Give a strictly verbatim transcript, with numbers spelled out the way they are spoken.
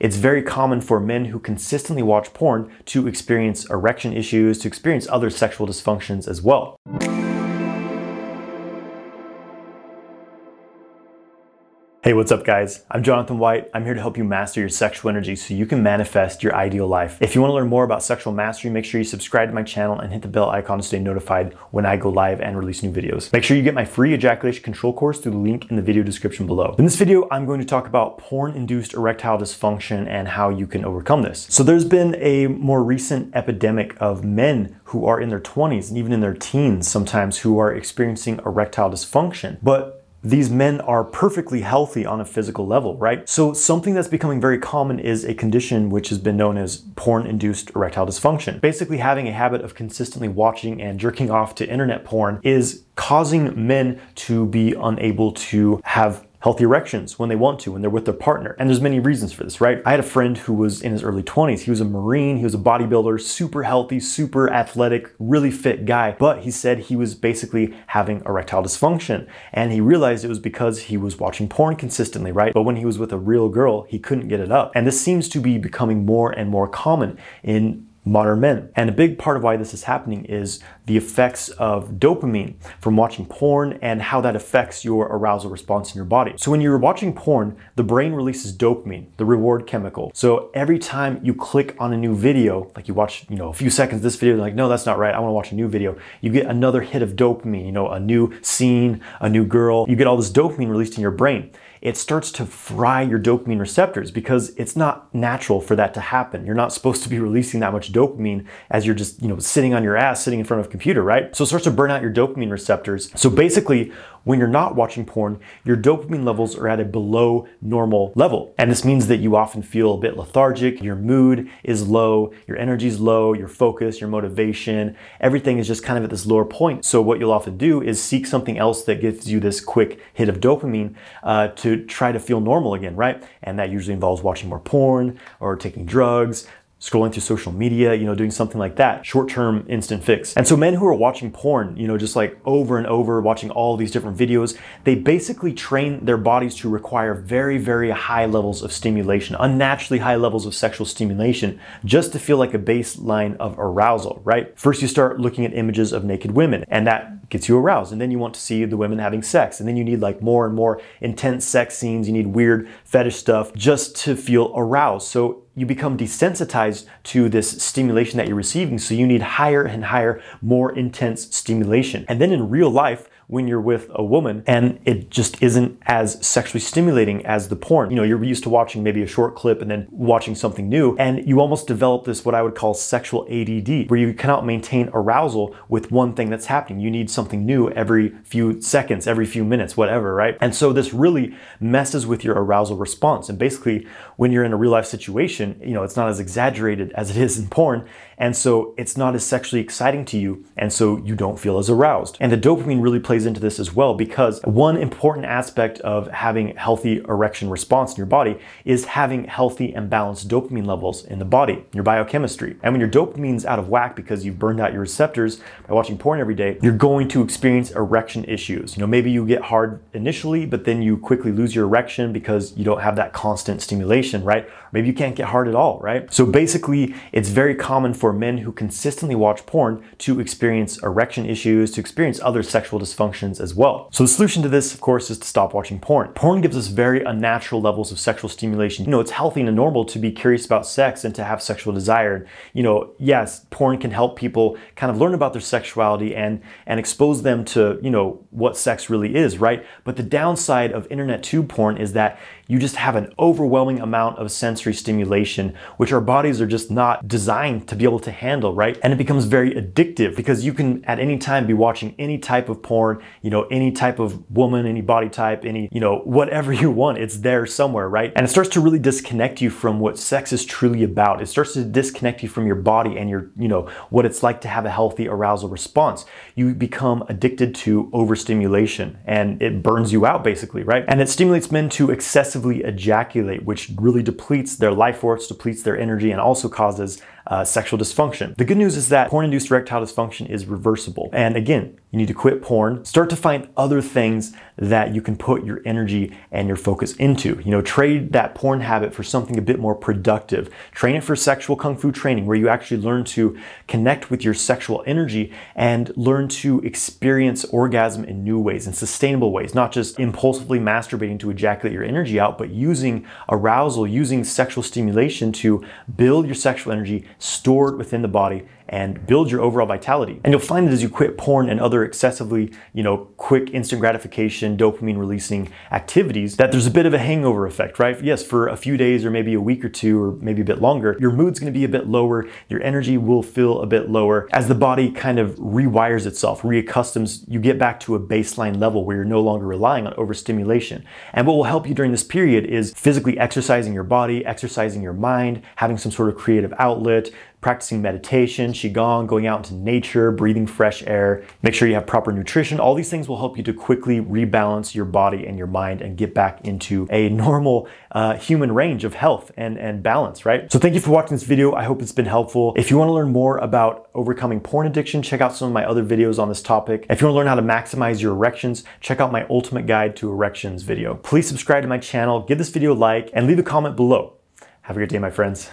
It's very common for men who consistently watch porn to experience erection issues, to experience other sexual dysfunctions as well. Hey, what's up guys? I'm Jonathan White. I'm here to help you master your sexual energy so you can manifest your ideal life. If you want to learn more about sexual mastery, make sure you subscribe to my channel and hit the bell icon to stay notified when I go live and release new videos. Make sure you get my free ejaculation control course through the link in the video description below. In this video, I'm going to talk about porn-induced erectile dysfunction and how you can overcome this. So there's been a more recent epidemic of men who are in their twenties and even in their teens sometimes who are experiencing erectile dysfunction. But these men are perfectly healthy on a physical level, right? So something that's becoming very common is a condition which has been known as porn-induced erectile dysfunction. Basically, having a habit of consistently watching and jerking off to internet porn is causing men to be unable to have healthy erections when they want to, when they're with their partner. And there's many reasons for this, right? I had a friend who was in his early twenties. He was a Marine, he was a bodybuilder, super healthy, super athletic, really fit guy. But he said he was basically having erectile dysfunction. And he realized it was because he was watching porn consistently, right? But when he was with a real girl, he couldn't get it up. And this seems to be becoming more and more common in modern men. And a big part of why this is happening is the effects of dopamine from watching porn and how that affects your arousal response in your body. So when you're watching porn, the brain releases dopamine, the reward chemical. So every time you click on a new video, like you watch, you know, a few seconds of this video, you're like, no, that's not right, I wanna watch a new video. You get another hit of dopamine, you know, a new scene, a new girl. You get all this dopamine released in your brain. It starts to fry your dopamine receptors because it's not natural for that to happen. You're not supposed to be releasing that much dopamine as you're just, you know, sitting on your ass, sitting in front of a computer, right? So it starts to burn out your dopamine receptors. So basically, when you're not watching porn, your dopamine levels are at a below normal level. And this means that you often feel a bit lethargic, your mood is low, your energy is low, your focus, your motivation, everything is just kind of at this lower point. So what you'll often do is seek something else that gives you this quick hit of dopamine uh, to try to feel normal again, right? And that usually involves watching more porn or taking drugs, scrolling through social media, you know, doing something like that, short-term instant fix. And so men who are watching porn, you know, just like over and over, watching all these different videos, they basically train their bodies to require very, very high levels of stimulation, unnaturally high levels of sexual stimulation, just to feel like a baseline of arousal, right? First, you start looking at images of naked women, and that gets you aroused. And then you want to see the women having sex. And then you need like more and more intense sex scenes. You need weird fetish stuff just to feel aroused. So you become desensitized to this stimulation that you're receiving, so you need higher and higher, more intense stimulation. And then in real life, when you're with a woman and it just isn't as sexually stimulating as the porn. You know, you're used to watching maybe a short clip and then watching something new, and you almost develop this what I would call sexual A D D, where you cannot maintain arousal with one thing that's happening. You need something new every few seconds, every few minutes, whatever, right? And so this really messes with your arousal response. And basically, when you're in a real life situation, you know, it's not as exaggerated as it is in porn, and so it's not as sexually exciting to you, and so you don't feel as aroused. And the dopamine really plays into this as well, because one important aspect of having healthy erection response in your body is having healthy and balanced dopamine levels in the body, your biochemistry. And when your dopamine's out of whack because you've burned out your receptors by watching porn every day, you're going to experience erection issues. You know, maybe you get hard initially, but then you quickly lose your erection because you don't have that constant stimulation, right? Maybe you can't get hard at all, right? So basically, it's very common for men who consistently watch porn to experience erection issues, to experience other sexual dysfunctions as well. So the solution to this, of course, is to stop watching porn. Porn gives us very unnatural levels of sexual stimulation. You know, it's healthy and normal to be curious about sex and to have sexual desire. You know, yes, porn can help people kind of learn about their sexuality and, and expose them to, you know, what sex really is, right? But the downside of internet tube porn is that you just have an overwhelming amount of sensory stimulation, which our bodies are just not designed to be able to handle, right? And it becomes very addictive because you can at any time be watching any type of porn, you know, any type of woman, any body type, any, you know, whatever you want, it's there somewhere, right? And it starts to really disconnect you from what sex is truly about. It starts to disconnect you from your body and your, you know, what it's like to have a healthy arousal response. You become addicted to overstimulation and it burns you out basically, right? And it stimulates men to excessively ejaculate, which really depletes their life force, depletes their energy, and also causes Uh, sexual dysfunction. The good news is that porn-induced erectile dysfunction is reversible. And again, You need to quit porn. Start to find other things that you can put your energy and your focus into. You know, trade that porn habit for something a bit more productive. Train it for sexual kung fu training, where you actually learn to connect with your sexual energy and learn to experience orgasm in new ways, in sustainable ways, not just impulsively masturbating to ejaculate your energy out, but using arousal, using sexual stimulation to build your sexual energy, store it within the body, and build your overall vitality. And you'll find that as you quit porn and other excessively, you know, quick instant gratification, dopamine releasing activities, that there's a bit of a hangover effect, right? Yes, for a few days or maybe a week or two or maybe a bit longer, your mood's gonna be a bit lower, your energy will feel a bit lower as the body kind of rewires itself, reaccustoms, you get back to a baseline level where you're no longer relying on overstimulation. And what will help you during this period is physically exercising your body, exercising your mind, having some sort of creative outlet, practicing meditation, qigong, going out into nature, breathing fresh air, make sure you have proper nutrition. All these things will help you to quickly rebalance your body and your mind and get back into a normal uh, human range of health and, and balance, right? So thank you for watching this video. I hope it's been helpful. If you wanna learn more about overcoming porn addiction, check out some of my other videos on this topic. If you wanna learn how to maximize your erections, check out my ultimate guide to erections video. Please subscribe to my channel, give this video a like, and leave a comment below. Have a good day, my friends.